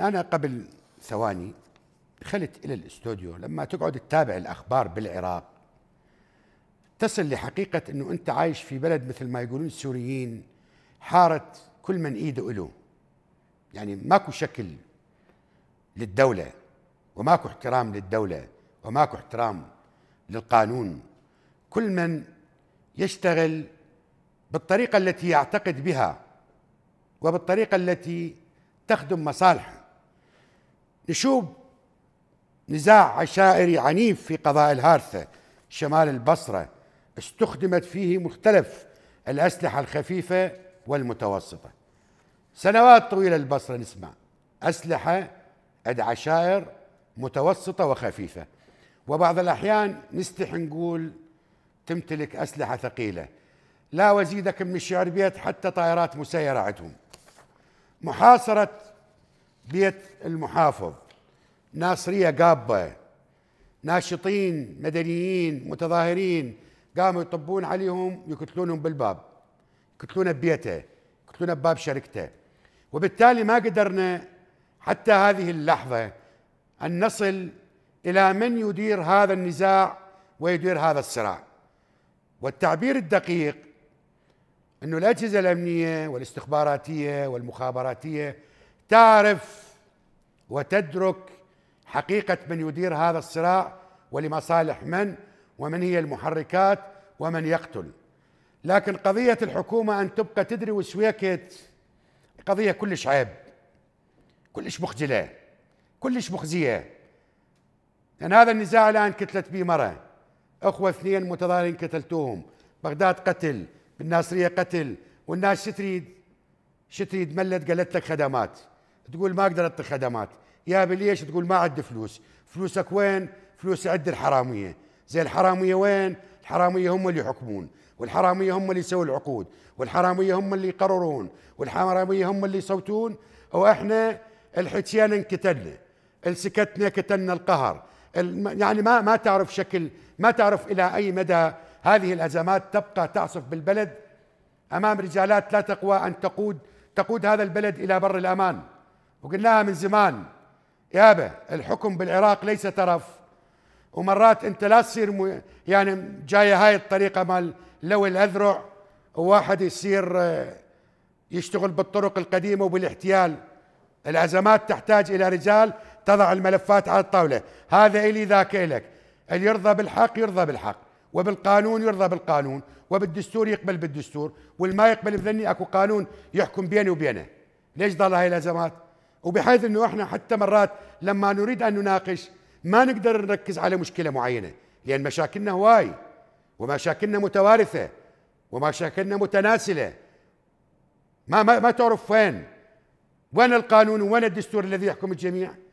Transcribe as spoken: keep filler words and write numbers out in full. أنا قبل ثواني دخلت إلى الاستوديو. لما تقعد تتابع الأخبار بالعراق تصل لحقيقة أنه أنت عايش في بلد مثل ما يقولون السوريين حارت كل من إيده إله، يعني ماكو شكل للدولة وماكو احترام للدولة وماكو احترام للقانون. كل من يشتغل بالطريقة التي يعتقد بها وبالطريقة التي تخدم مصالحه. نشوب نزاع عشائري عنيف في قضاء الهارثة شمال البصرة استخدمت فيه مختلف الأسلحة الخفيفة والمتوسطة. سنوات طويلة البصرة نسمع أسلحة أد عشائر متوسطة وخفيفة، وبعض الأحيان نستحي نقول تمتلك أسلحة ثقيلة. لا وزيدك من الشعر بيت حتى طائرات مسيرة عندهم. محاصرة بيت المحافظ، ناصرية قابة، ناشطين مدنيين متظاهرين قاموا يطبون عليهم يقتلونهم بالباب، يقتلونه ببيته، يقتلونه بباب شركته. وبالتالي ما قدرنا حتى هذه اللحظة أن نصل إلى من يدير هذا النزاع ويدير هذا الصراع. والتعبير الدقيق أنه الأجهزة الأمنية والاستخباراتية والمخابراتية تعرف وتدرك حقيقة من يدير هذا الصراع ولمصالح من ومن هي المحركات ومن يقتل. لكن قضية الحكومة أن تبقى تدري وسويكت قضية كلش عيب، كلش مخجلة، كلش مخزية. لأن هذا النزاع الآن كتلت به مرة أخوة اثنين متظاهرين كتلتوهم، بغداد قتل، بالناصرية قتل. والناس شو تريد؟ شو تريد؟ ملت قالت لك خدمات، تقول ما أقدر أعطي خدمات. يا بليش تقول ما عندي فلوس. فلوسك وين؟ فلوس عند الحرامية. زي الحرامية وين؟ الحرامية هم اللي يحكمون، والحرامية هم اللي يسووا العقود، والحرامية هم اللي يقررون، والحرامية هم اللي يصوتون. وإحنا الحكينا انكتلنا، السكتنا كتلنا القهر. يعني ما ما تعرف شكل، ما تعرف إلى أي مدى هذه الأزمات تبقى تعصف بالبلد أمام رجالات لا تقوى أن تقود تقود هذا البلد إلى بر الأمان. وقلناها من زمان يابا، الحكم بالعراق ليس ترف. ومرات أنت لا تصير يعني جاية هاي الطريقة مال لو الأذرع، وواحد يصير يشتغل بالطرق القديمة وبالاحتيال. الأزمات تحتاج إلى رجال تضع الملفات على الطاولة، هذا إلي ذاك إلك. اللي يرضى بالحق يرضى بالحق، وبالقانون يرضى بالقانون، وبالدستور يقبل بالدستور، والما يقبل بذني اكو قانون يحكم بيني وبينه. ليش ضل هاي الازمات؟ وبحيث انه احنا حتى مرات لما نريد ان نناقش ما نقدر نركز على مشكله معينه، لان مشاكلنا هواي، ومشاكلنا متوارثه، ومشاكلنا متناسله. ما ما ما تعرف وين وين القانون وين الدستور الذي يحكم الجميع.